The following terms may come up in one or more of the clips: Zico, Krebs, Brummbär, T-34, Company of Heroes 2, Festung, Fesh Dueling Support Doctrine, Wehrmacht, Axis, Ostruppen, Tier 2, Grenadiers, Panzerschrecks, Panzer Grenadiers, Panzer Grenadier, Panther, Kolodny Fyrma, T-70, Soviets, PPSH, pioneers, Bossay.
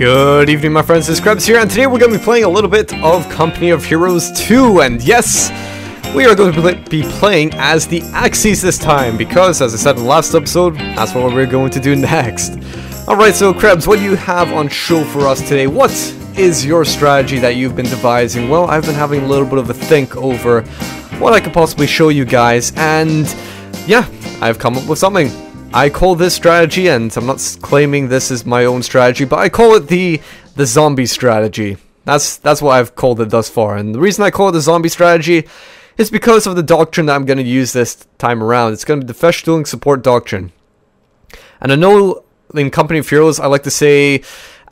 Good evening, my friends, it's Krebs here, and today we're going to be playing a little bit of Company of Heroes 2, and yes, we are going to be playing as the Axis this time, because, as I said in the last episode, that's what we're going to do next. Alright, so Krebs, what do you have on show for us today? What is your strategy that you've been devising? Well, I've been having a little bit of a think over what I could possibly show you guys, and yeah, I've come up with something. I call this strategy, and I'm not claiming this is my own strategy, but I call it the zombie strategy. That's what I've called it thus far, and the reason I call it the zombie strategy is because of the doctrine that I'm going to use this time around. It's going to be the Fesh Dueling Support Doctrine. And I know in Company of Heroes, I like to say,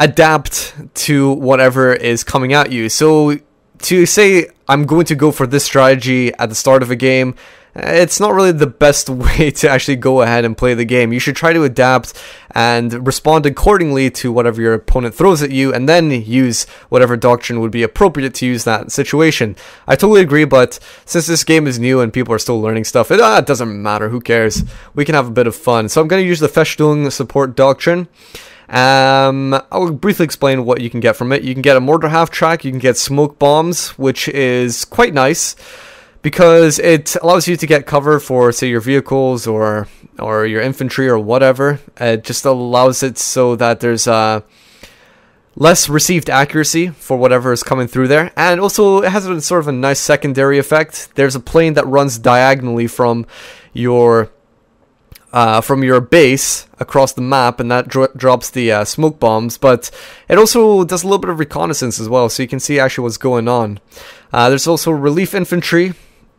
adapt to whatever is coming at you. So to say, I'm going to go for this strategy at the start of a game, it's not really the best way to actually go ahead and play the game. You should try to adapt and respond accordingly to whatever your opponent throws at you, and then use whatever doctrine would be appropriate to use that situation. I totally agree, but since this game is new and people are still learning stuff, it doesn't matter, who cares? We can have a bit of fun. So I'm going to use the Festung Support Doctrine. I'll briefly explain what you can get from it. You can get a mortar half-track, you can get smoke bombs, which is quite nice, because it allows you to get cover for, say, your vehicles or your infantry or whatever. It just allows it so that there's less received accuracy for whatever is coming through there. And also, it has a sort of a nice secondary effect. There's a plane that runs diagonally from your base across the map, and that drops the smoke bombs, but it also does a little bit of reconnaissance as well, so you can see actually what's going on. There's also relief infantry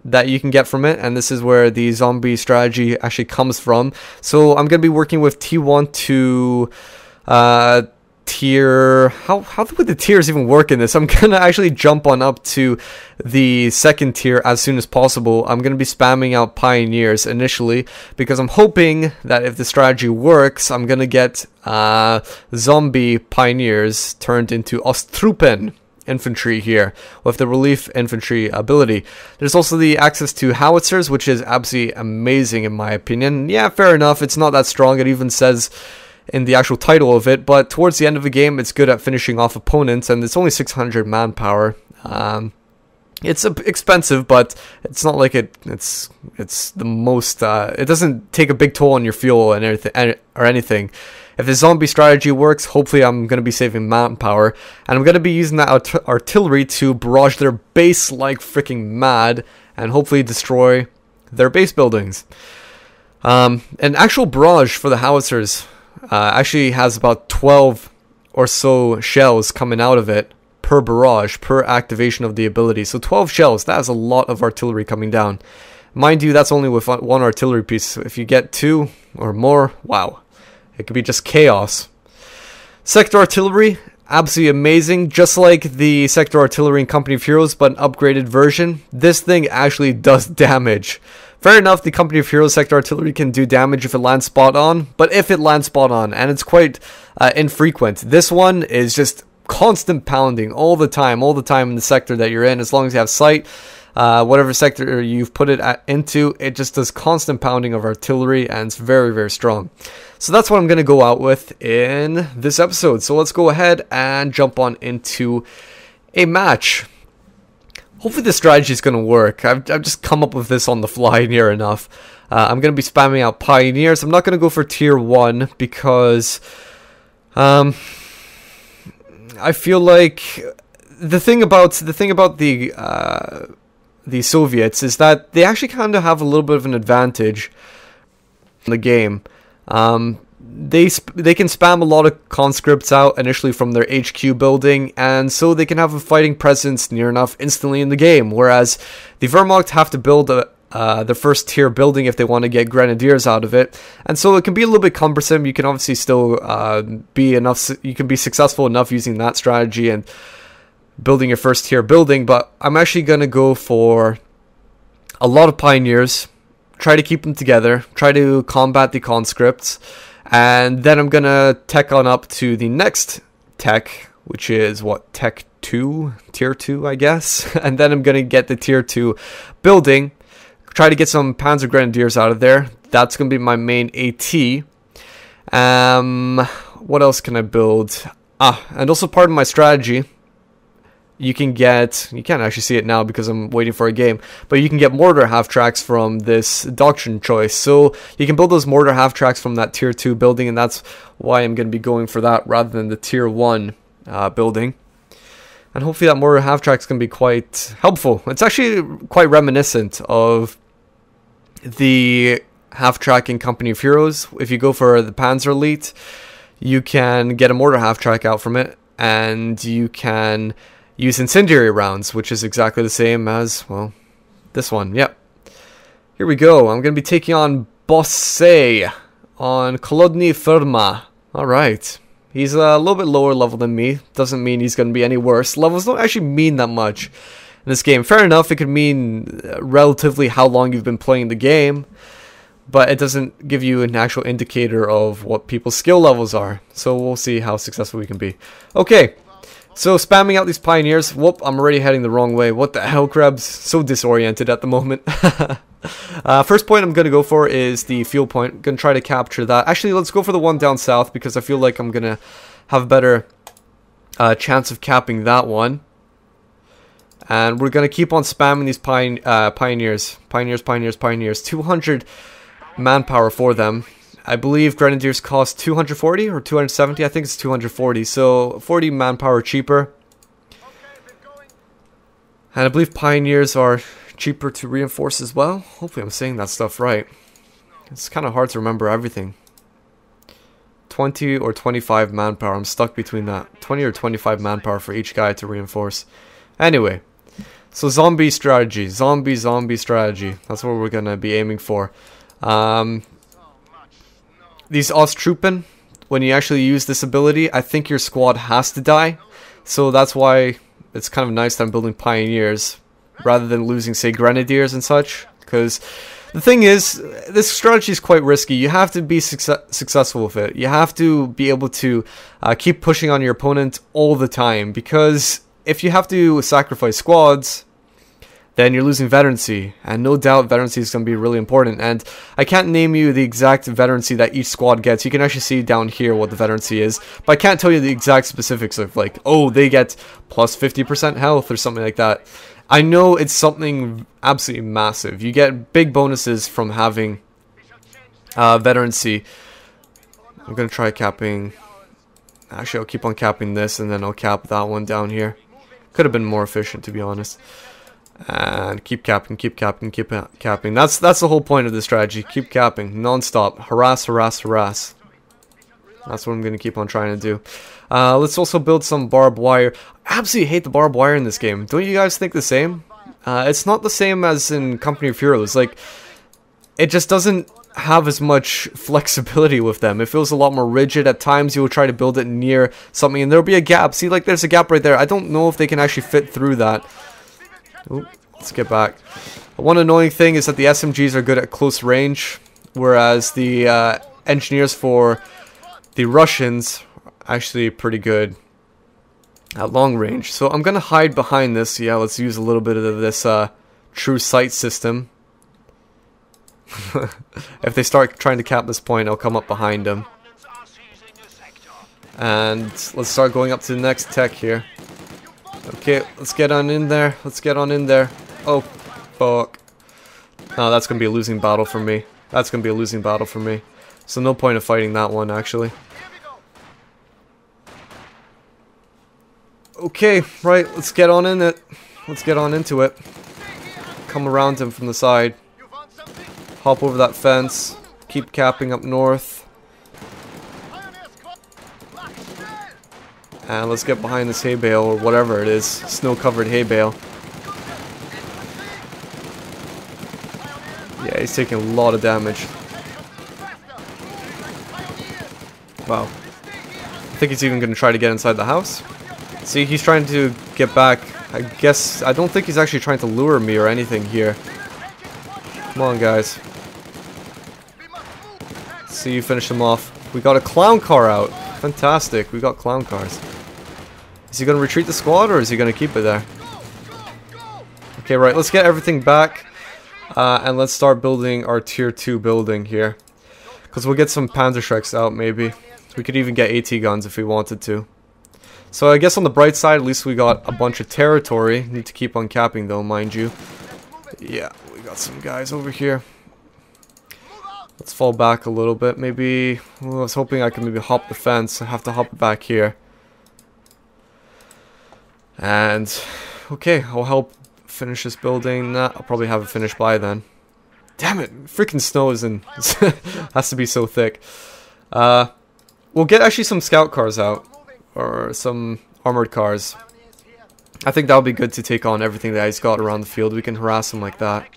that you can get from it, and this is where the zombie strategy actually comes from. So I'm going to be working with T1 to tier... How would the tiers even work in this? I'm going to actually jump on up to the second tier as soon as possible. I'm going to be spamming out pioneers initially, because I'm hoping that if the strategy works, I'm going to get zombie pioneers turned into Ostruppen infantry here with the relief infantry ability. There's also the access to howitzers, which is absolutely amazing in my opinion. Yeah, fair enough, it's not that strong. It even says in the actual title of it, but towards the end of the game, it's good at finishing off opponents, and it's only 600 manpower. It's expensive, but it's not like it's the most. It doesn't take a big toll on your fuel and everything or anything. If the zombie strategy works, hopefully I'm going to be saving manpower, and I'm going to be using that artillery to barrage their base like freaking mad, and hopefully destroy their base buildings. An actual barrage for the howitzers actually has about 12 or so shells coming out of it per barrage, per activation of the ability. So 12 shells, that is a lot of artillery coming down. Mind you, that's only with one artillery piece. So if you get two or more, wow, it could be just chaos. Sector artillery, absolutely amazing. Just like the sector artillery in Company of Heroes, but an upgraded version. This thing actually does damage. Fair enough, the Company of Heroes sector artillery can do damage if it lands spot on, but if it lands spot on, and it's quite infrequent, this one is just constant pounding all the time in the sector that you're in, as long as you have sight. Whatever sector you've put it into, it just does constant pounding of artillery, and it's very, very strong. So that's what I'm going to go out with in this episode. So let's go ahead and jump on into a match. Hopefully this strategy is going to work. I've just come up with this on the fly near enough. I'm going to be spamming out Pioneers. I'm not going to go for Tier 1 because I feel like the thing about the Soviets is that they actually kind of have a little bit of an advantage in the game. They can spam a lot of conscripts out initially from their HQ building, and so they can have a fighting presence near enough instantly in the game, whereas the Wehrmacht have to build their first tier building if they want to get Grenadiers out of it, and so it can be a little bit cumbersome. You can obviously still you can be successful enough using that strategy and building your first tier building, but I'm actually going to go for a lot of pioneers, try to keep them together, try to combat the conscripts, and then I'm going to tech on up to the next tech, which is, what, tech 2? Tier 2, I guess? And then I'm going to get the tier 2 building, try to get some Panzer Grenadiers out of there. That's going to be my main AT. What else can I build? And also part of my strategy, you can get, you can't actually see it now because I'm waiting for a game, but you can get mortar half-tracks from this doctrine choice. So you can build those mortar half-tracks from that tier 2 building, and that's why I'm going to be going for that rather than the tier 1 building. And hopefully that mortar half-track's going to be quite helpful. It's actually quite reminiscent of the half-track in Company of Heroes. If you go for the Panzer Elite, you can get a mortar half-track out from it, and you can use incendiary rounds, which is exactly the same as, well, this one. Yep. Here we go. I'm going to be taking on Bossay on Kolodny Fyrma. Alright. He's a little bit lower level than me. Doesn't mean he's going to be any worse. Levels don't actually mean that much in this game. Fair enough, it could mean relatively how long you've been playing the game, but it doesn't give you an actual indicator of what people's skill levels are. So we'll see how successful we can be. Okay. So, spamming out these pioneers. Whoop, I'm already heading the wrong way. What the hell, Krebs? So disoriented at the moment. First point I'm going to go for is the fuel point. Going to try to capture that. Actually, let's go for the one down south because I feel like I'm going to have a better chance of capping that one. And we're going to keep on spamming these pioneers. 200 manpower for them. I believe Grenadiers cost 240 or 270, I think it's 240, so 40 manpower cheaper. And I believe Pioneers are cheaper to reinforce as well. Hopefully I'm saying that stuff right. It's kind of hard to remember everything. 20 or 25 manpower, I'm stuck between that. 20 or 25 manpower for each guy to reinforce. Anyway, so zombie strategy, zombie strategy. That's what we're going to be aiming for. These Ostruppen, when you actually use this ability, I think your squad has to die. So that's why it's kind of nice that I'm building Pioneers rather than losing, say, Grenadiers and such. Because the thing is, this strategy is quite risky. You have to be successful with it. You have to be able to keep pushing on your opponent all the time. Because if you have to sacrifice squads, then you're losing veterancy, and no doubt veterancy is going to be really important. And I can't name you the exact veterancy that each squad gets. You can actually see down here what the veterancy is, but I can't tell you the exact specifics of, like, oh, they get plus 50% health or something like that. I know it's something absolutely massive. You get big bonuses from having veterancy. I'm going to try capping. Actually, I'll keep on capping this, and then I'll cap that one down here. Could have been more efficient, to be honest. And keep capping. That's the whole point of this strategy. Keep capping non-stop. Harass. That's what I'm going to keep on trying to do. Let's also build some barbed wire. I absolutely hate the barbed wire in this game. Don't you guys think the same? It's not the same as in Company of Heroes. Like, it just doesn't have as much flexibility with them. It feels a lot more rigid. At times you will try to build it near something and there'll be a gap. See, like, there's a gap right there. I don't know if they can actually fit through that. Ooh, let's get back. One annoying thing is that the SMGs are good at close range, whereas the engineers for the Russians are actually pretty good at long range. So I'm going to hide behind this. Yeah, let's use a little bit of this true sight system. If they start trying to cap this point, I'll come up behind them. And let's start going up to the next tech here. Okay, let's get on in there. Oh, fuck. No, that's going to be a losing battle for me. So no point of fighting that one, actually. Okay, right, let's get on in it. Come around him from the side. Hop over that fence. Keep capping up north. And let's get behind this hay bale, or whatever it is. Snow-covered hay bale. Yeah, he's taking a lot of damage. Wow. I think he's even going to try to get inside the house. See, he's trying to get back. I guess, I don't think he's actually trying to lure me or anything here. Come on, guys. See, you finish him off. We got a clown car out. Fantastic, we got clown cars. Is he going to retreat the squad, or is he going to keep it there? Okay, right, let's get everything back. And let's start building our tier 2 building here. Because we'll get some Panzerschrecks out, maybe. We could even get AT guns if we wanted to. So I guess on the bright side, at least we got a bunch of territory. Need to keep on capping though, mind you. Yeah, we got some guys over here. Let's fall back a little bit. Maybe, well, I was hoping I could maybe hop the fence. I have to hop back here. And, okay, I'll help finish this building. Nah, I'll probably have it finished by then. Damn it, freaking snow is in. Has to be so thick. We'll get actually some scout cars out. Or some armored cars. I think that'll be good to take on everything that he's got around the field. We can harass him like that.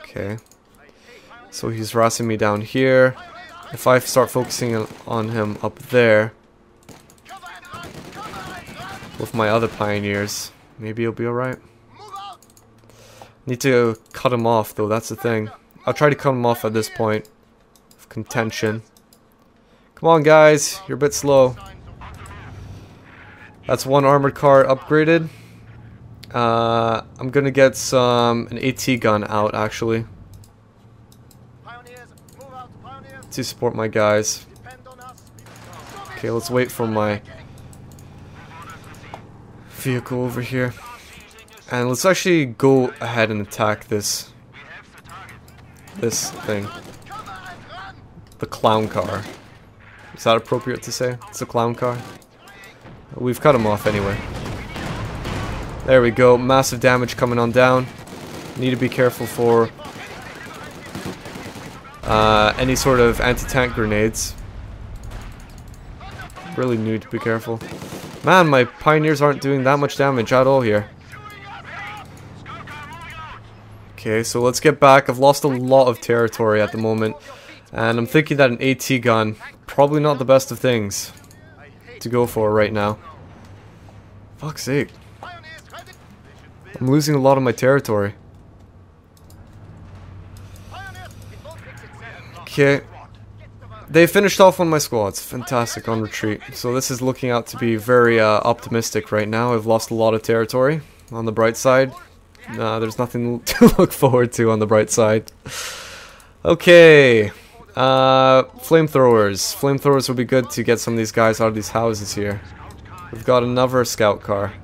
Okay. So he's harassing me down here. If I start focusing on him up there with my other pioneers, maybe he'll be alright. Need to cut him off though, that's the thing. I'll try to cut him off at this point of contention. Come on guys, you're a bit slow. That's one armored car upgraded. I'm gonna get an AT gun out actually to support my guys. Okay, let's wait for my vehicle over here, and let's actually go ahead and attack this thing. The clown car. Is that appropriate to say? It's a clown car. We've cut him off anyway. There we go. Massive damage coming on down. Need to be careful for any sort of anti-tank grenades. Really need to be careful. Man, my pioneers aren't doing that much damage at all here. Okay, so let's get back. I've lost a lot of territory at the moment. And I'm thinking that an AT gun, probably not the best of things to go for right now. Fuck's sake. I'm losing a lot of my territory. Okay. They finished off one of my squads. Fantastic, on retreat. So this is looking out to be very optimistic right now. I've lost a lot of territory. On the bright side, there's nothing to look forward to on the bright side. Okay. Flamethrowers. Flamethrowers would be good to get some of these guys out of these houses here. We've got another scout car.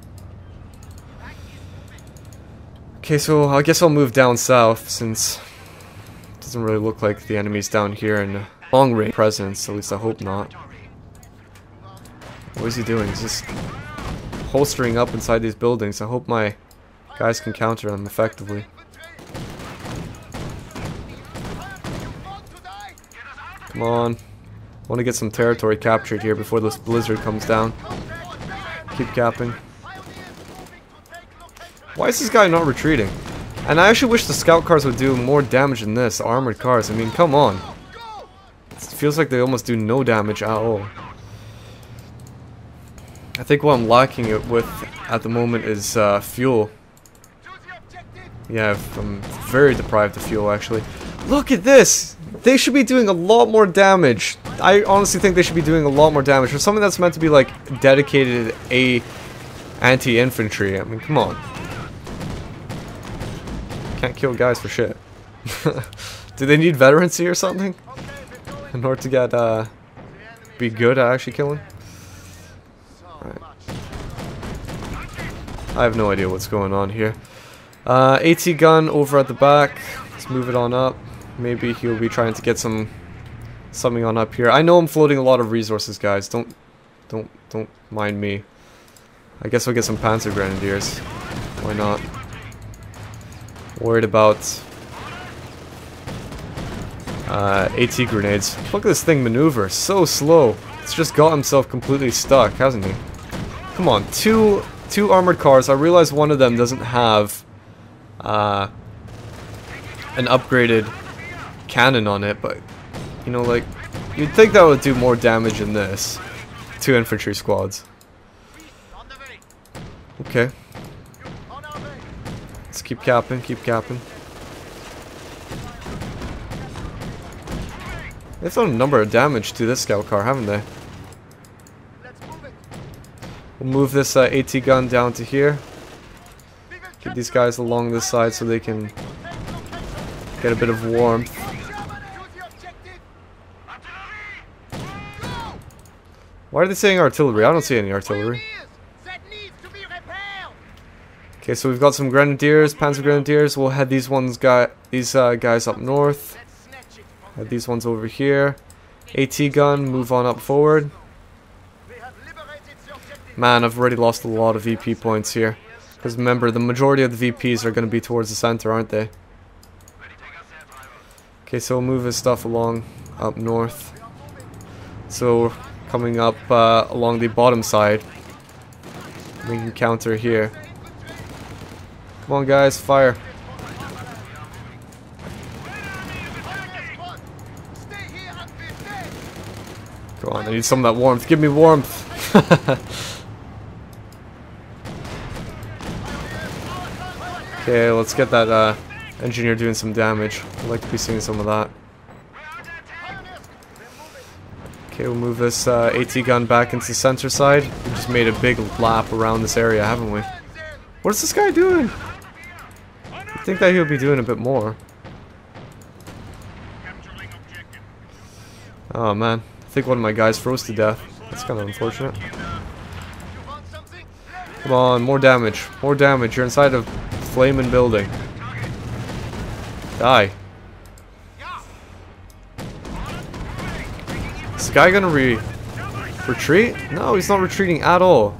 Okay, so I guess I'll move down south since it doesn't really look like the enemy's down here in long range presence. At least I hope not. What is he doing? He's just holstering up inside these buildings. I hope my guys can counter them effectively. Come on. I want to get some territory captured here before this blizzard comes down. Keep capping. Why is this guy not retreating? And I actually wish the scout cars would do more damage than this. Armored cars. I mean, come on. It feels like they almost do no damage at all. I think what I'm lacking it with at the moment is fuel. Yeah, I'm very deprived of fuel actually. Look at this! They should be doing a lot more damage. I honestly think they should be doing a lot more damage. For something that's meant to be like dedicated anti-infantry. I mean, come on. Can't kill guys for shit. Do they need veterans here or something? In order to get, be good at actually killing? Right. I have no idea what's going on here. AT gun over at the back. Let's move it on up. Maybe he'll be trying to get something on up here. I know I'm floating a lot of resources, guys. Don't mind me. I guess we'll get some Panzer Grenadiers. Why not? Worried about AT grenades. Look at this thing maneuver. So slow. It's just got himself completely stuck, hasn't he? Come on, two armored cars. I realize one of them doesn't have an upgraded cannon on it, but you know, like, you'd think that would do more damage than this to infantry squads. Okay, let's keep capping, keep capping. They've done a number of damage to this scout car, haven't they? We'll move this AT gun down to here, get these guys along this side so they can get a bit of warmth. Why are they saying artillery? I don't see any artillery. Okay, so we've got some Grenadiers, Panzer Grenadiers. We'll head these ones, guys up north. Head these ones over here. AT gun, move on up forward. Man, I've already lost a lot of VP points here. Because remember, the majority of the VPs are going to be towards the center, aren't they? Okay, so we'll move his stuff along up north. So, coming up along the bottom side, we can counter here. Come on, guys, fire. Come on, I need some of that warmth. Give me warmth. Okay, let's get that engineer doing some damage. I'd like to be seeing some of that. Okay, we'll move this AT gun back into the center side. We just made a big lap around this area, haven't we? What is this guy doing? I think that he'll be doing a bit more. Oh man, I think one of my guys froze to death. That's kind of unfortunate. Come on, more damage. More damage. You're inside of... flaming building. Die. Is this guy gonna retreat? No, he's not retreating at all.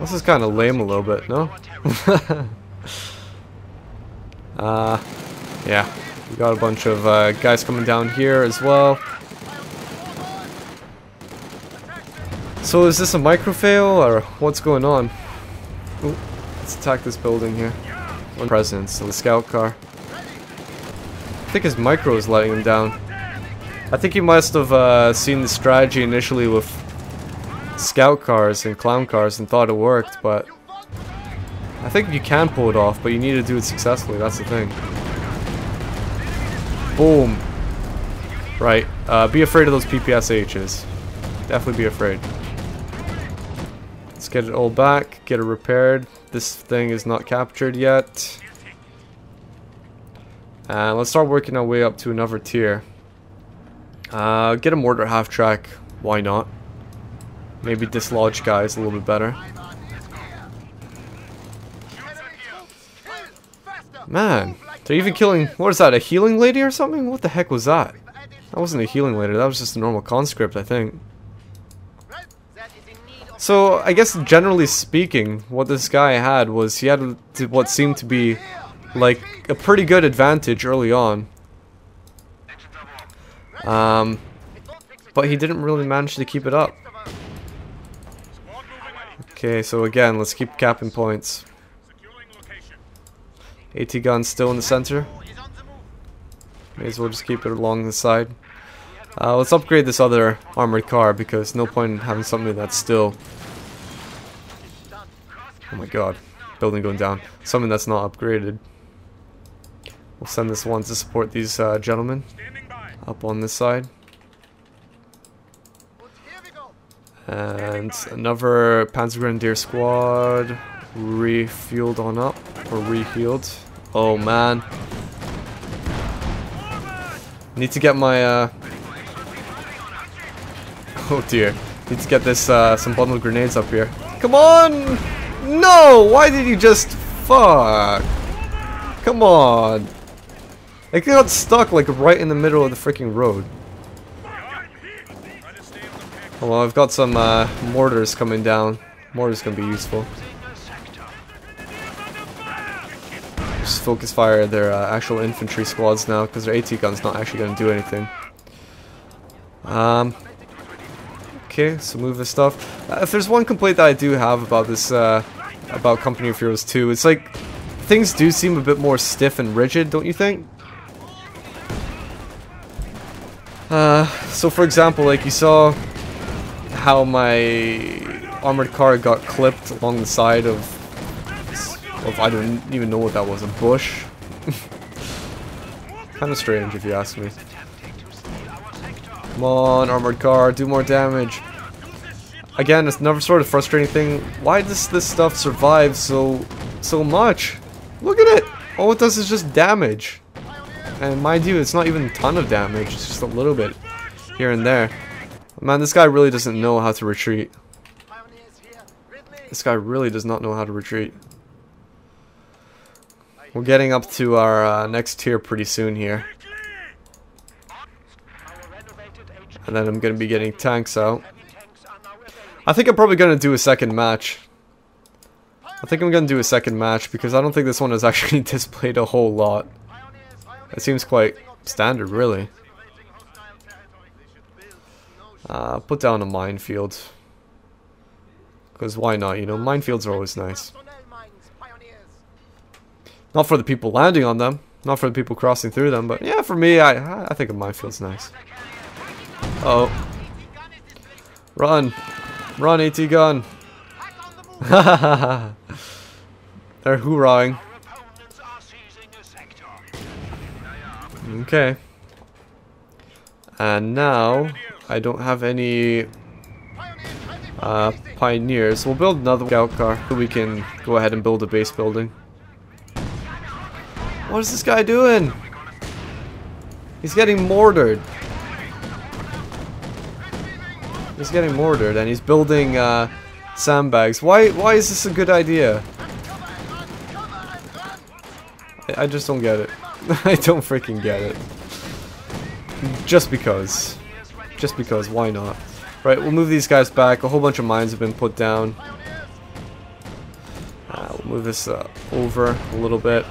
This is kind of lame a little bit, no? Yeah. We got a bunch of guys coming down here as well. So is this a micro fail or what's going on? Ooh, let's attack this building here. One president, so the scout car. I think his micro is letting him down. I think he must have seen the strategy initially with scout cars and clown cars and thought it worked, but I think you can pull it off, but you need to do it successfully, that's the thing. Boom. Right, be afraid of those PPSHs. Definitely be afraid. Let's get it all back, get it repaired. This thing is not captured yet. And let's start working our way up to another tier. Get a mortar half-track, why not? Maybe dislodge guys a little bit better. Man, they're even killing, what is that, a healing lady or something? What the heck was that? That wasn't a healing lady, that was just a normal conscript, I think. So, I guess generally speaking, what this guy had was he had what seemed to be like a pretty good advantage early on. But he didn't really manage to keep it up. Okay, so again, let's keep capping points. AT gun still in the center. May as well just keep it along the side. Let's upgrade this other armored car because no point in having something that's still... Oh my god, building going down. Something that's not upgraded. We'll send this one to support these gentlemen up on this side. And another Panzer Grenadier squad refueled on up, or rehealed. Oh man. Need to get my... Oh dear. Need to get this, some bundled grenades up here. Come on! No! Why did you just... Fuck! Come on! It got stuck, like, right in the middle of the freaking road. Oh, well, I've got some, mortars coming down. Mortars gonna be useful. Just focus fire their, actual infantry squads now, because their AT gun's not actually gonna do anything. Okay, so move this stuff. If there's one complaint that I do have about this, about Company of Heroes 2, it's like, things do seem a bit more stiff and rigid, don't you think? So for example, like you saw how my armored car got clipped along the side of I don't even know what that was, a bush? Kind of strange if you ask me. Come on, armored car, do more damage. Again, it's another sort of frustrating thing. Why does this stuff survive so much? Look at it! All it does is just damage. And mind you, it's not even a ton of damage, it's just a little bit here and there. Man, this guy really doesn't know how to retreat. This guy really does not know how to retreat. We're getting up to our next tier pretty soon here. And then I'm going to be getting tanks out. I think I'm probably going to do a second match. I think I'm going to do a second match because I don't think this one has actually displayed a whole lot. It seems quite standard, really. Put down a minefield. Because why not, you know? Minefields are always nice. Not for the people landing on them. Not for the people crossing through them. But yeah, for me, I think a minefield's nice. Uh oh. Run. Run, AT gun. They're hoorahing. Okay. And now I don't have any pioneers. We'll build another scout car so we can go ahead and build a base building. What is this guy doing? He's getting mortared. He's getting mortared and he's building sandbags. Why is this a good idea? I just don't get it. I don't freaking get it. Just because. Just because, why not? Right, we'll move these guys back. A whole bunch of mines have been put down. We'll move this over a little bit.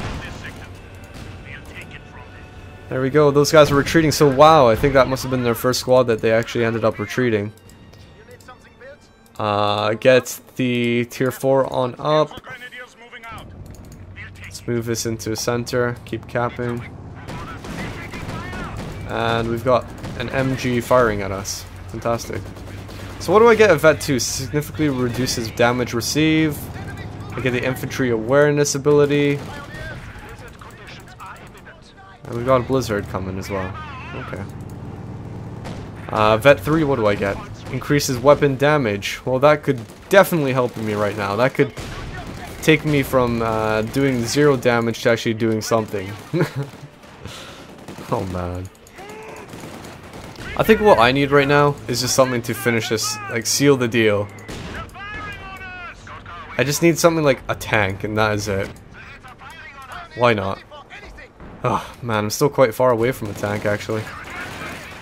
There we go. Those guys are retreating. So, wow, I think that must have been their first squad that they actually ended up retreating. Get the tier 4 on up. Let's move this into center. Keep capping. And we've got an MG firing at us. Fantastic. So what do I get at Vet 2? Significantly reduces damage received. I get the infantry awareness ability. And we've got a blizzard coming as well. Okay. Vet 3, what do I get? Increases weapon damage. Well, that could definitely help me right now. That could take me from doing 0 damage to actually doing something. Oh man. I think what I need right now is just something to finish this, like seal the deal. I just need something like a tank and that is it. Why not? Oh man, I'm still quite far away from a tank actually.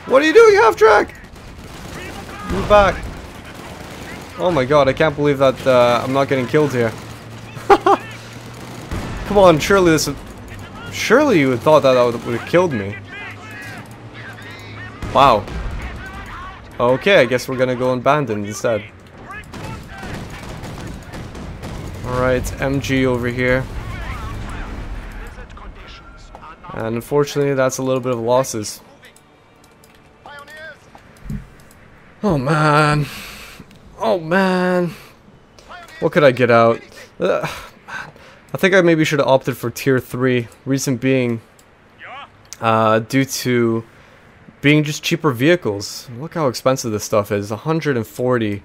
What are you doing, half-track? Move back. Oh my god, I can't believe that I'm not getting killed here. Come on, surely this would... Surely you would have thought that would have killed me. Wow. Okay, I guess we're gonna go abandoned instead. Alright, MG over here. And unfortunately, that's a little bit of losses. Oh man. Oh man. What could I get out? I think I maybe should have opted for tier 3. Reason being, due to being just cheaper vehicles. Look how expensive this stuff is. 140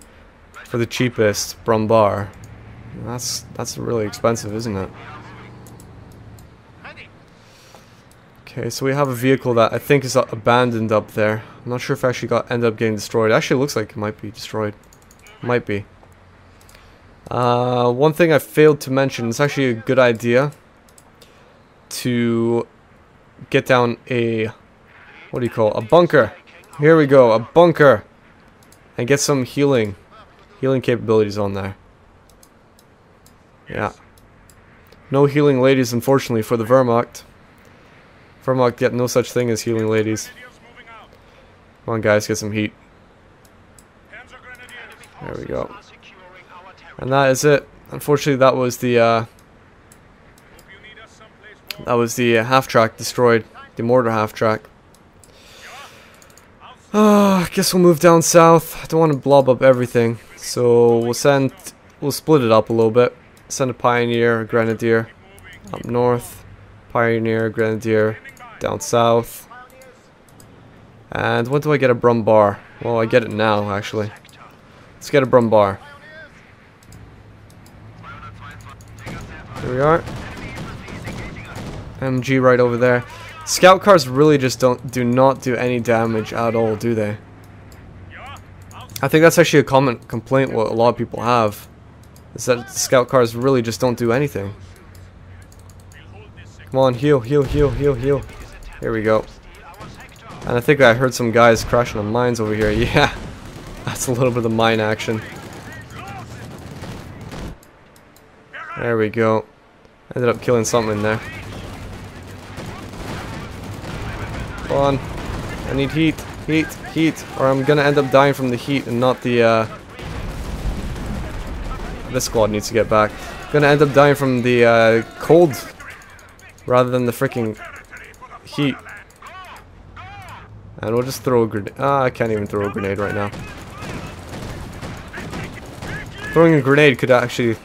for the cheapest Brummbär. That's really expensive, isn't it? Okay, so we have a vehicle that I think is abandoned up there. I'm not sure if it actually ended up getting destroyed. It actually looks like it might be destroyed. Might be. One thing I failed to mention, it's actually a good idea to get down a, what do you call it? A bunker. Here we go, a bunker. And get some healing capabilities on there. Yeah. No healing ladies, unfortunately, for the Wehrmacht. Wehrmacht get no such thing as healing ladies. Come on, guys, get some heat. There we go. And that is it. Unfortunately, that was the half-track destroyed, the mortar half-track. I guess we'll move down south. I don't want to blob up everything, so we'll split it up a little bit. Send a pioneer, a grenadier up north, pioneer, grenadier down south. And when do I get a Brummbär? Well, I get it now actually. Let's get a Brummbär. There we are. MG right over there. Scout cars really just do not do any damage at all, do they? I think that's actually a common complaint what a lot of people have, is that scout cars really just don't do anything. Come on, heal, heal, heal, heal, heal. Here we go. And I think I heard some guys crashing on mines over here. Yeah, that's a little bit of mine action. There we go. Ended up killing something in there. Come on. I need heat, heat, heat, or I'm gonna end up dying from the heat and not the, This squad needs to get back. I'm gonna end up dying from the, cold rather than the freaking heat. And we'll just throw a grenade. Ah, I can't even throw a grenade right now. Throwing a grenade could actually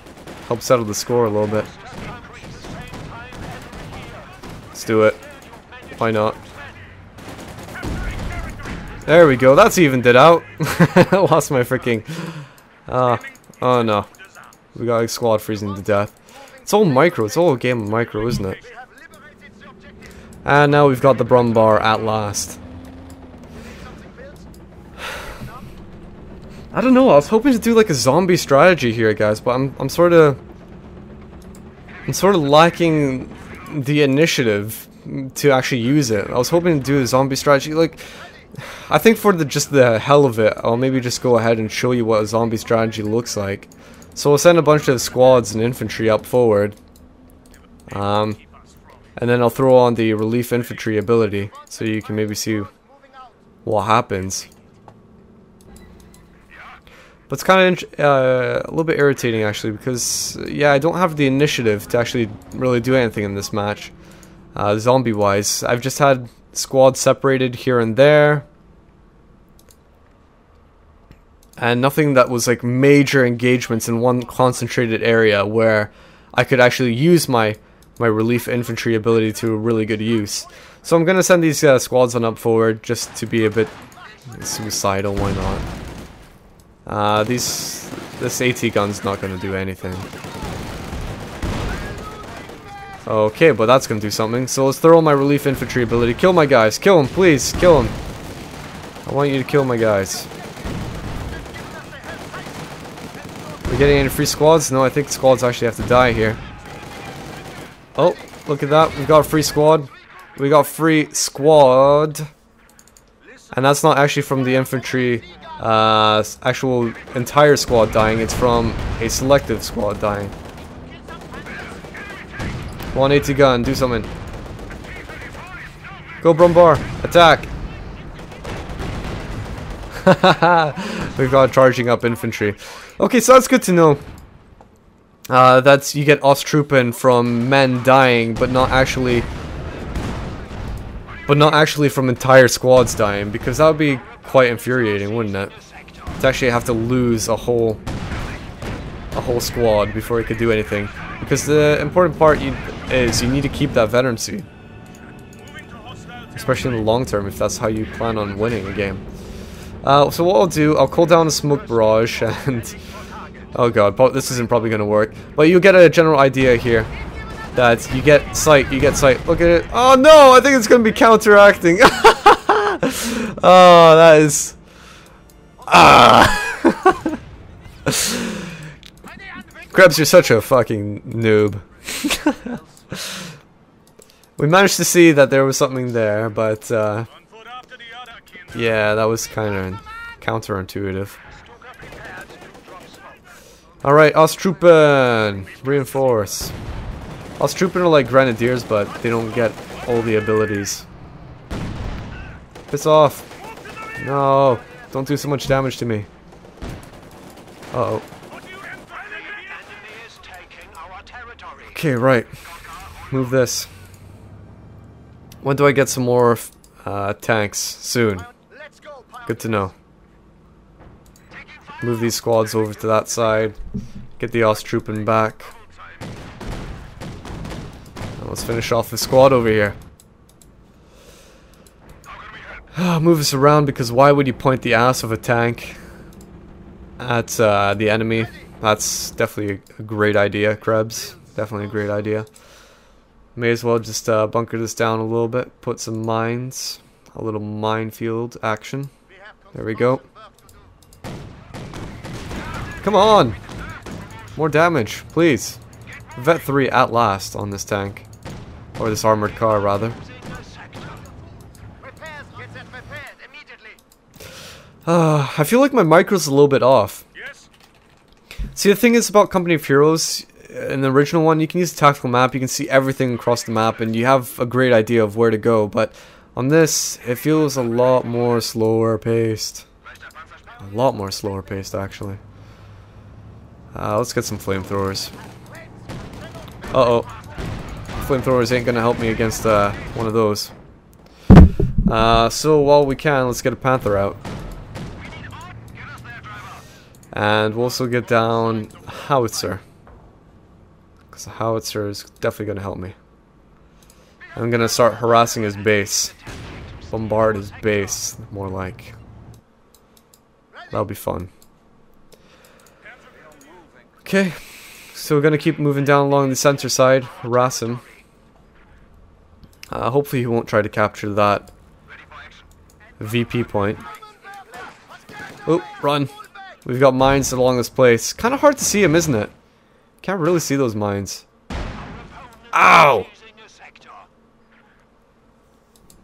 help settle the score a little bit. Let's do it. Why not? There we go. That's evened it out. I lost my freaking... oh no. We got a squad freezing to death. It's all micro. It's all a game of micro, isn't it? And now we've got the Brummbär at last. I don't know. I was hoping to do like a zombie strategy here, guys, but I'm sort of lacking the initiative to actually use it. I was hoping to do a zombie strategy. Like, I think for the just the hell of it, I'll maybe just go ahead and show you what a zombie strategy looks like. So we'll send a bunch of squads and infantry up forward, and then I'll throw on the relief infantry ability so you can maybe see what happens. But it's kind of a little bit irritating, actually, because, yeah, I don't have the initiative to actually really do anything in this match, zombie-wise. I've just had squads separated here and there, and nothing that was, like, major engagements in one concentrated area where I could actually use my relief infantry ability to really good use. So I'm going to send these squads on up forward just to be a bit suicidal, why not? This AT gun's not gonna do anything. Okay, but that's gonna do something. So let's throw my relief infantry ability. Kill my guys. Kill them, please. Kill them. I want you to kill my guys. Are we getting any free squads? No, I think squads actually have to die here. Oh, look at that. We got a free squad. We got free squad. And that's not actually from the infantry... actual entire squad dying, it's from a selective squad dying. 180 gun, do something. Go Brummbär, attack! We've got charging up infantry. Okay, so that's good to know. That's, you get Ostruppen from men dying, but not actually from entire squads dying, because that would be quite infuriating, wouldn't it? To actually have to lose a whole squad before it could do anything. Because the important part is you need to keep that veterancy, especially in the long term, if that's how you plan on winning a game. So what I'll do, I'll call down a smoke barrage, and oh god, this isn't probably going to work. But you get a general idea here. That you get sight, you get sight. Look at it. Oh no, I think it's going to be counteracting. Oh, that is... Ah! Krebs, you're such a fucking noob. We managed to see that there was something there, but... yeah, that was kind of counterintuitive. Alright, Ostruppen! Reinforce. Ostruppen are like Grenadiers, but they don't get all the abilities. Piss off. No. Don't do so much damage to me. Uh-oh. Okay, right. Move this. When do I get some more tanks? Soon. Good to know. Move these squads over to that side. Get the Ostruppen back. Now let's finish off the squad over here. Move us around, because why would you point the ass of a tank at the enemy? That's definitely a great idea, Krebs. Definitely a great idea. May as well just bunker this down a little bit. Put some mines. A little minefield action. There we go. Come on! More damage, please. Vet 3 at last on this tank. Or this armored car, rather. I feel like my micro's a little bit off. See, the thing is about Company of Heroes, in the original one, you can use a tactical map, you can see everything across the map, and you have a great idea of where to go, but on this, it feels a lot more slower paced. A lot more slower paced, actually. Let's get some flamethrowers. Uh-oh. Flamethrowers ain't gonna help me against one of those. So while we can, let's get a Panther out. And we'll also get down a howitzer, because the howitzer is definitely going to help me. I'm going to start harassing his base. Bombard his base, more like. That'll be fun. Okay, so we're going to keep moving down along the center side, harass him. Hopefully he won't try to capture that VP point. Oh, run. We've got mines along this place. Kind of hard to see them, isn't it? Can't really see those mines. Ow!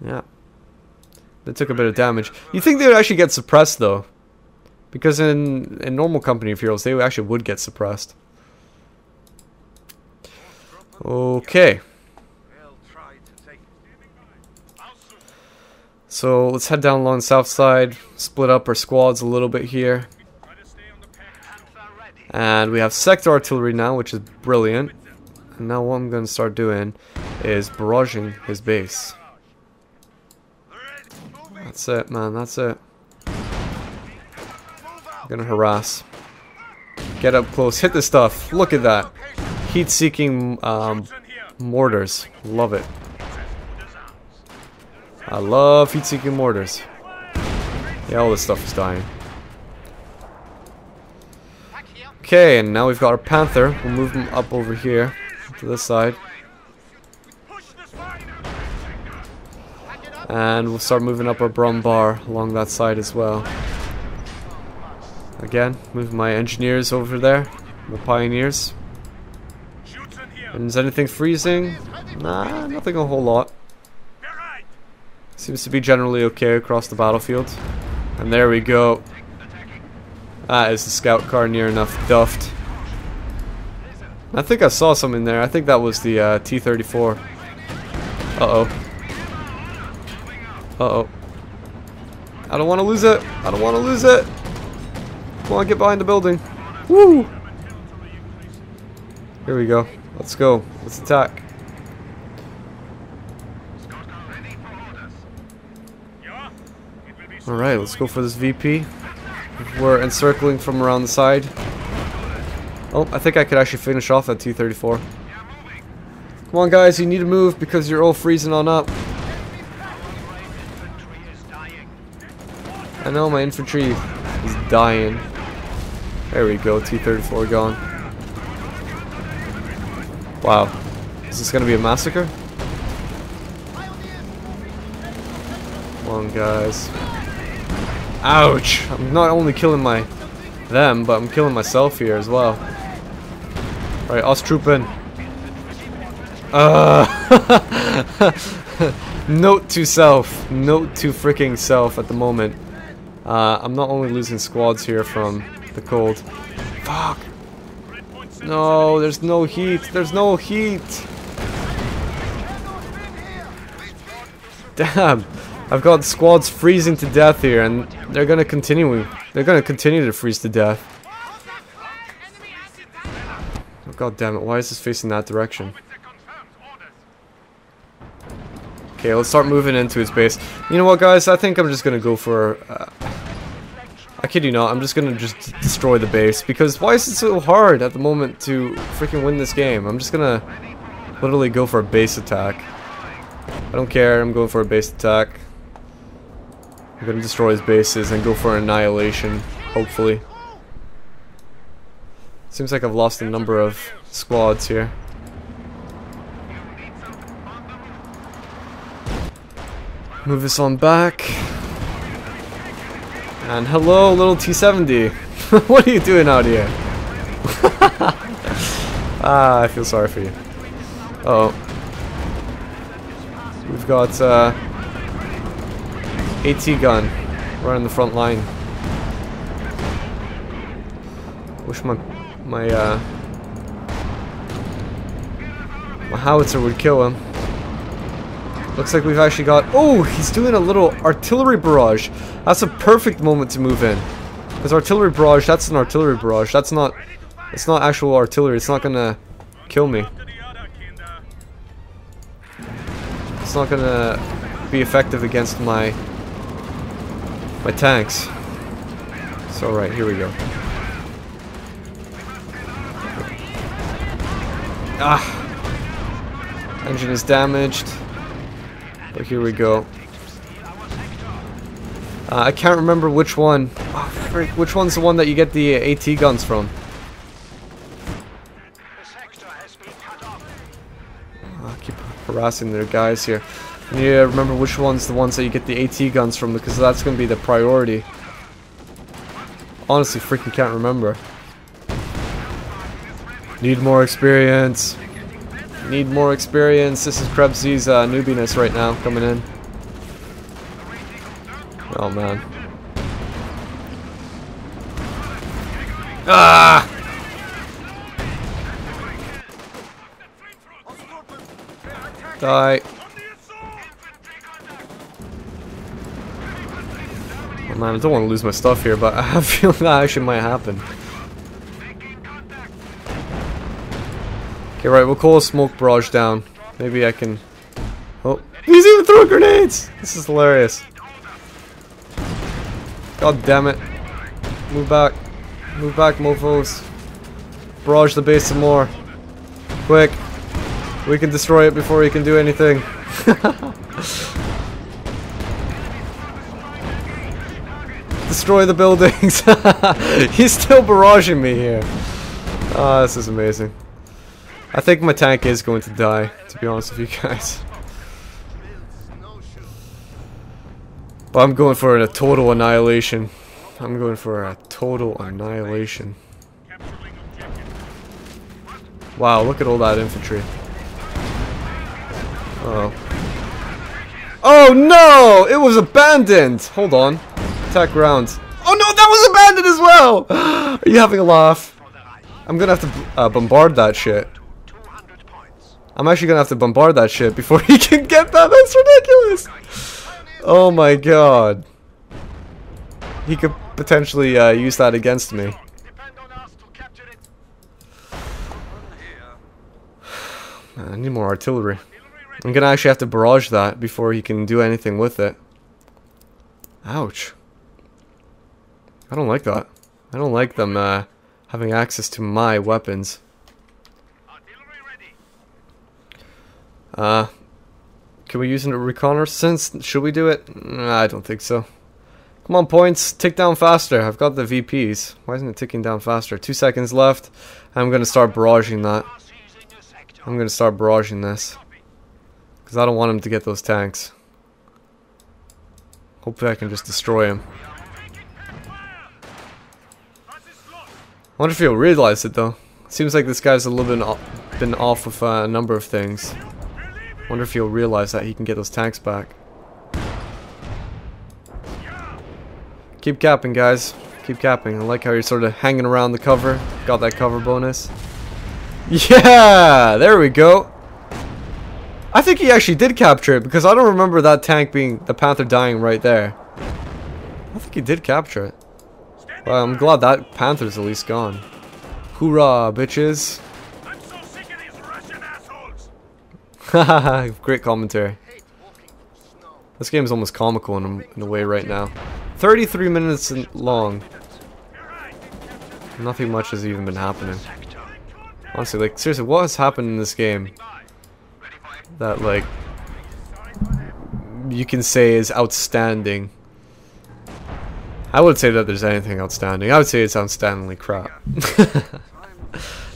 Yeah. They took a bit of damage. You'd think they would actually get suppressed, though. Because in normal Company of Heroes, they actually would get suppressed. Okay. So, let's head down along the south side. Split up our squads a little bit here. And we have sector artillery now, which is brilliant. And now what I'm going to start doing is barraging his base. That's it, man. That's it. I'm going to harass. Get up close. Hit this stuff. Look at that. Heat-seeking mortars. Love it. I love heat-seeking mortars. Yeah, all this stuff is dying. Okay, and now we've got our Panther. We'll move him up over here to this side. And we'll start moving up our Brummbär along that side as well. Again, moving my engineers over there, the pioneers. And is anything freezing? Nah, nothing a whole lot. Seems to be generally okay across the battlefield. And there we go. That is the scout car near enough duffed. I think I saw something there. I think that was the T-34. Uh-oh. Uh-oh. I don't want to lose it. I don't want to lose it. Come on, get behind the building. Woo! Here we go. Let's go. Let's attack. Alright, let's go for this VP. We're encircling from around the side. Oh, I think I could actually finish off that T-34. Come on, guys, you need to move because you're all freezing on up. I know my infantry is dying. There we go, T-34 gone. Wow. Is this going to be a massacre? Come on, guys. Ouch! I'm not only killing them, but I'm killing myself here as well. Alright, Ostruppen. Note to self. Note to freaking self at the moment. I'm not only losing squads here from the cold. Fuck! No, there's no heat. There's no heat! Damn! I've got squads freezing to death here, and they're gonna continue. They're gonna continue to freeze to death. Oh, God damn it! Why is this facing that direction? Okay, let's start moving into his base. You know what, guys? I think I'm just gonna go for. I kid you not. I'm just gonna destroy the base because why is it so hard at the moment to freaking win this game? I'm just gonna literally go for a base attack. I don't care. I'm going for a base attack. I'm going to destroy his bases and go for annihilation, hopefully. Seems like I've lost a number of squads here. Move this on back. And hello, little T-70. What are you doing out here? Ah, I feel sorry for you. Uh-oh. We've got AT gun right in the front line. Wish my howitzer would kill him. Looks like we've actually got... Oh, he's doing a little artillery barrage. That's a perfect moment to move in. Because artillery barrage, that's an artillery barrage. That's not... It's not actual artillery. It's not gonna kill me. It's not gonna be effective against my tanks. So, right, here we go. Ah! Engine is damaged. But here we go. I can't remember which one. Oh, frick, which one's the one that you get the AT guns from? I keep harassing their guys here. I need to remember which one's the ones that you get the AT guns from, because that's going to be the priority. Honestly, freaking can't remember. Need more experience. Need more experience. This is Krebs's newbiness right now coming in. Oh man. Ah! Die. Oh man, I don't want to lose my stuff here, but I have a feeling that actually might happen. Okay, right, we'll call a smoke barrage down. Maybe I can... Oh, he's even throwing grenades! This is hilarious. God damn it. Move back, mofos. Barrage the base some more. Quick. We can destroy it before he can do anything. Destroy the buildings. He's still barraging me here. Ah, oh, this is amazing. I think my tank is going to die, to be honest with you guys. But I'm going for a total annihilation. I'm going for a total annihilation. Wow, look at all that infantry. Uh-oh. Oh no! It was abandoned! Hold on. Attack ground. Oh no, that was abandoned as well! Are you having a laugh? I'm gonna have to bombard that shit. I'm actually gonna have to bombard that shit before he can get that. That's ridiculous. Oh my god. He could potentially use that against me. Man, I need more artillery. I'm gonna actually have to barrage that before he can do anything with it. Ouch. I don't like that. I don't like them having access to my weapons. Can we use it in reconnaissance? Should we do it? Nah, I don't think so. Come on, points. Tick down faster. I've got the VPs. Why isn't it ticking down faster? 2 seconds left. I'm going to start barraging that. I'm going to start barraging this. Because I don't want him to get those tanks. Hopefully I can just destroy him. I wonder if he'll realize it, though. Seems like this guy's a little bit been off of a number of things. Wonder if he'll realize that he can get those tanks back. Keep capping, guys. Keep capping. I like how you're sort of hanging around the cover. Got that cover bonus. Yeah! There we go. I think he actually did capture it, because I don't remember that tank being the Panther dying right there. I think he did capture it. Well, I'm glad that Panther's at least gone. Hoorah, bitches. Haha, great commentary. This game is almost comical in a way right now. 33 minutes long. Nothing much has even been happening. Honestly, like, seriously, what has happened in this game that, like, you can say is outstanding? I would say that there's anything outstanding. I would say it's outstandingly crap.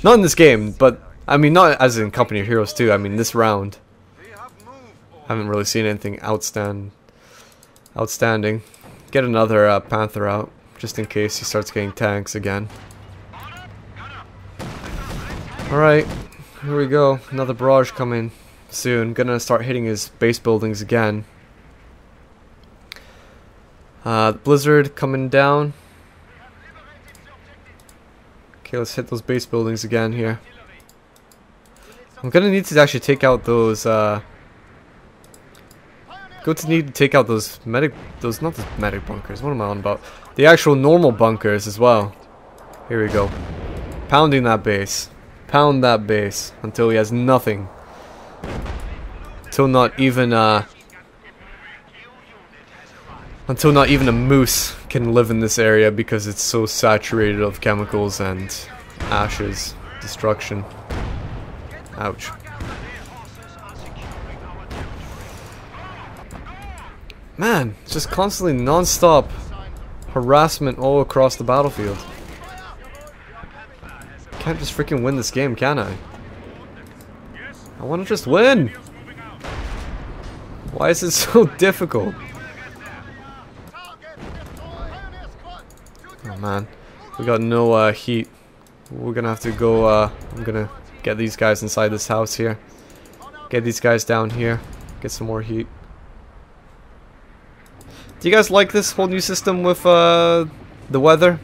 Not in this game, but... I mean, not as in Company of Heroes 2, I mean this round. I haven't really seen anything outstanding. Get another Panther out. just in case he starts getting tanks again. Alright, here we go. Another barrage coming soon. Gonna start hitting his base buildings again. Blizzard coming down. Okay, let's hit those base buildings again here. I'm gonna need to actually take out those, not those medic bunkers, what am I on about? The actual normal bunkers as well. Here we go. Pounding that base. Pound that base until he has nothing. Until not even a moose can live in this area because it's so saturated of chemicals and ashes, destruction. Ouch. Man, just constantly non-stop harassment all across the battlefield. Can't just freaking win this game, can I? I want to just win! Why is it so difficult? Oh man, we got no heat. We're gonna have to go, I'm gonna get these guys inside this house here. Get these guys down here. Get some more heat. Do you guys like this whole new system with the weather?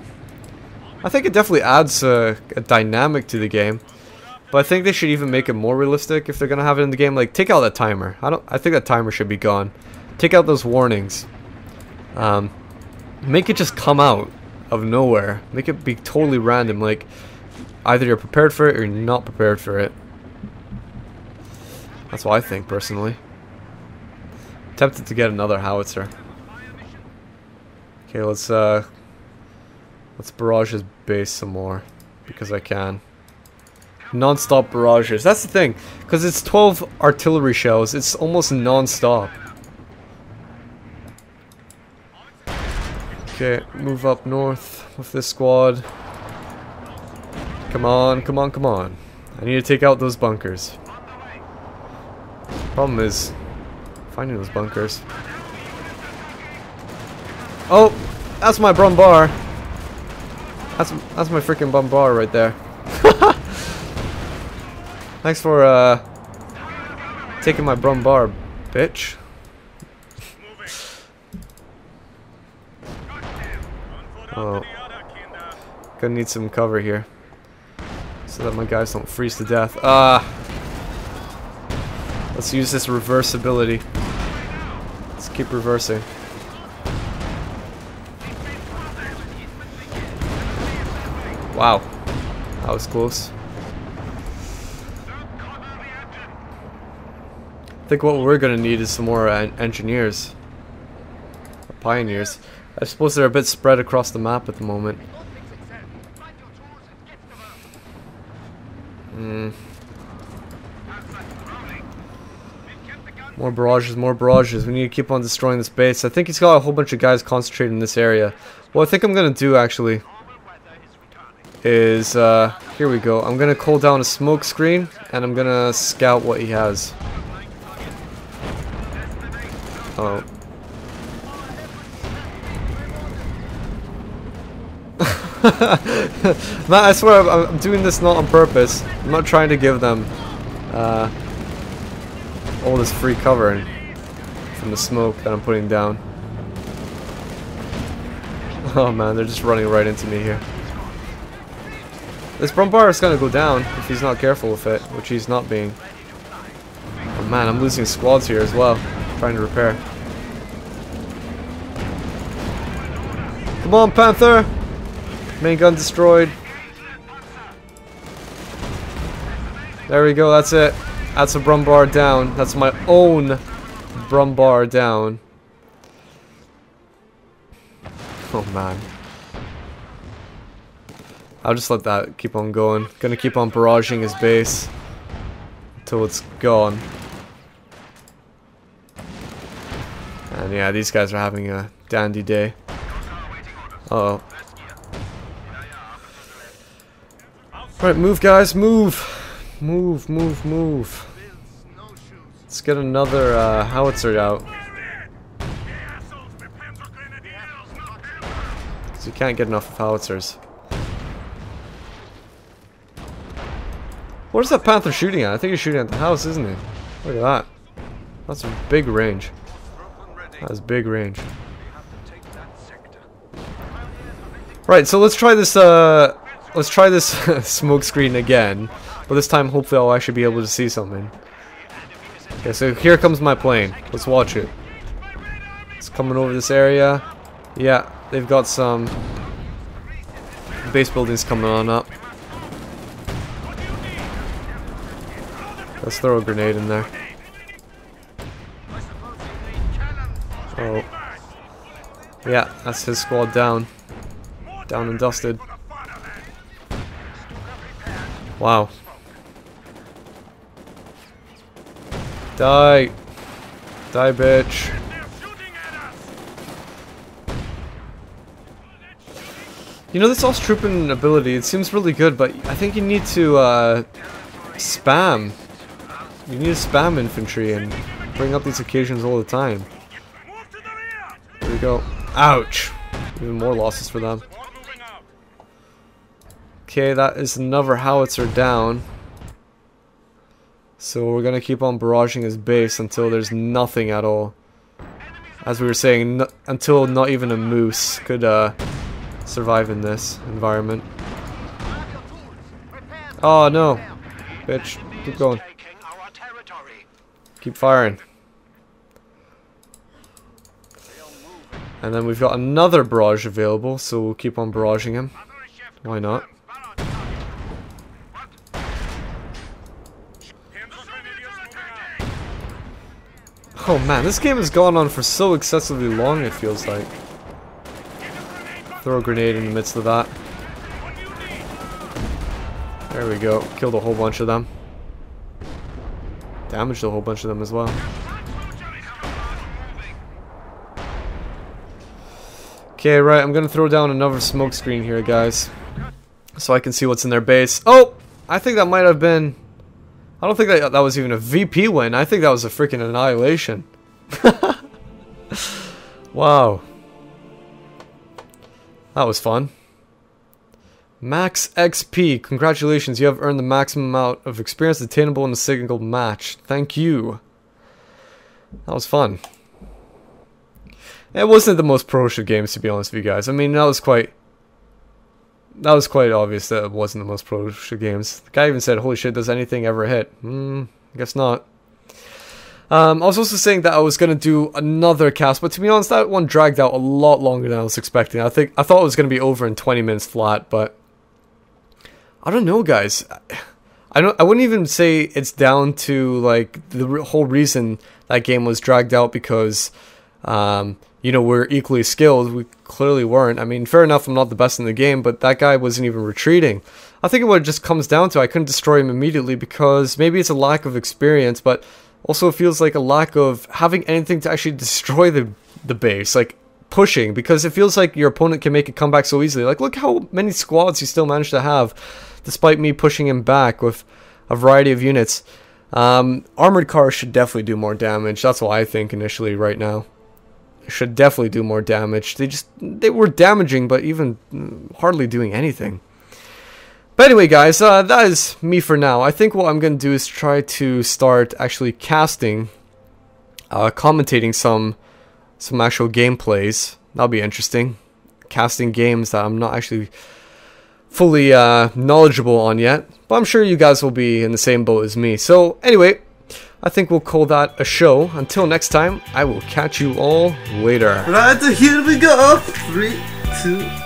I think it definitely adds a dynamic to the game. But I think they should even make it more realistic if they're gonna have it in the game. Like, take out that timer. I think that timer should be gone. Take out those warnings. Make it just come out of nowhere. Make it be totally random. Like, either you're prepared for it or you're not prepared for it. That's what I think personally. Tempted to get another howitzer. Okay, let's barrage his base some more, because I can. Non-stop barrages, that's the thing, because it's 12 artillery shells, it's almost non-stop. Okay, move up north with this squad. Come on, come on, come on. I need to take out those bunkers. Problem is, finding those bunkers. Oh, that's my Brummbär. That's my freaking Brummbär right there. Thanks for taking my Brummbär, bitch. Oh, gonna need some cover here, so that my guys don't freeze to death. Let's use this reversibility. Let's keep reversing. Wow, that was close. I think what we're gonna need is some more engineers, or pioneers. I suppose they're a bit spread across the map at the moment. More barrages, more barrages. We need to keep on destroying this base. I think he's got a whole bunch of guys concentrated in this area. What I think I'm gonna do actually is, here we go. I'm gonna call down a smoke screen and I'm gonna scout what he has. Oh. Man, I swear I'm doing this not on purpose. I'm not trying to give them all this free covering from the smoke that I'm putting down. Oh man, they're just running right into me here. This Brummbär is gonna go down if he's not careful with it, which he's not being. Oh man, I'm losing squads here as well, trying to repair. Come on, Panther! Main gun destroyed. There we go, that's it. That's a Brummbär down. That's my own Brummbär down. Oh man. I'll just let that keep on going. Gonna keep on barraging his base until it's gone. And yeah, these guys are having a dandy day. Uh oh. Alright, move guys, move! Move, move, move. Let's get another howitzer out. because you can't get enough of howitzers. What is that Panther shooting at? I think he's shooting at the house, isn't he? Look at that. That's a big range. That is big range. Right, so let's try this smoke screen again. But this time, hopefully, I'll actually be able to see something. Okay, so here comes my plane. Let's watch it. It's coming over this area. Yeah, they've got some base buildings coming on up. Let's throw a grenade in there. Oh. Yeah, that's his squad down. Down and dusted. Wow. Die. Die, bitch. You know, this Ostruppen ability, it seems really good, but I think you need to spam. You need to spam infantry and bring up these occasions all the time. There we go. Ouch! Even more losses for them. Okay, that is another howitzer down. So we're gonna keep on barraging his base until there's nothing at all. As we were saying, until not even a moose could survive in this environment. Oh no! Bitch, keep going. Keep firing. And then we've got another barrage available, so we'll keep on barraging him. Why not? Oh man, this game has gone on for so excessively long, it feels like. Throw a grenade in the midst of that. There we go. Killed a whole bunch of them. Damaged a whole bunch of them as well. Okay, right, I'm gonna throw down another smoke screen here, guys, so I can see what's in their base. Oh, I think that might have been, I don't think that was even a VP win. I think that was a freaking annihilation. Wow, that was fun. Max XP, congratulations, you have earned the maximum amount of experience attainable in a single match. Thank you. That was fun. It wasn't the most pro-ish of games, to be honest with you guys. I mean, that was quite obvious that it wasn't the most pro-ish of games. The guy even said, holy shit, does anything ever hit? I guess not. I was also saying that I was going to do another cast, but to be honest, that one dragged out a lot longer than I was expecting. I thought it was going to be over in 20 minutes flat, but I don't know, guys. I wouldn't even say it's down to like the whole reason that game was dragged out because, you know, we're equally skilled. We clearly weren't. I mean, fair enough, I'm not the best in the game, but that guy wasn't even retreating. I think what it just comes down to, I couldn't destroy him immediately because maybe it's a lack of experience, but also it feels like a lack of having anything to actually destroy the base, like pushing, because it feels like your opponent can make a comeback so easily. Like, look how many squads he still managed to have, despite me pushing him back with a variety of units. Armored cars should definitely do more damage. That's what I think initially right now. Should definitely do more damage. They were damaging, but even hardly doing anything. But anyway, guys, that is me for now. I think what I'm going to do is try to start actually casting, commentating some actual gameplays. That'll be interesting. Casting games that I'm not actually fully knowledgeable on yet, but I'm sure you guys will be in the same boat as me. So anyway, I think we'll call that a show. Until next time, I will catch you all later. Right, here we go. 3, 2,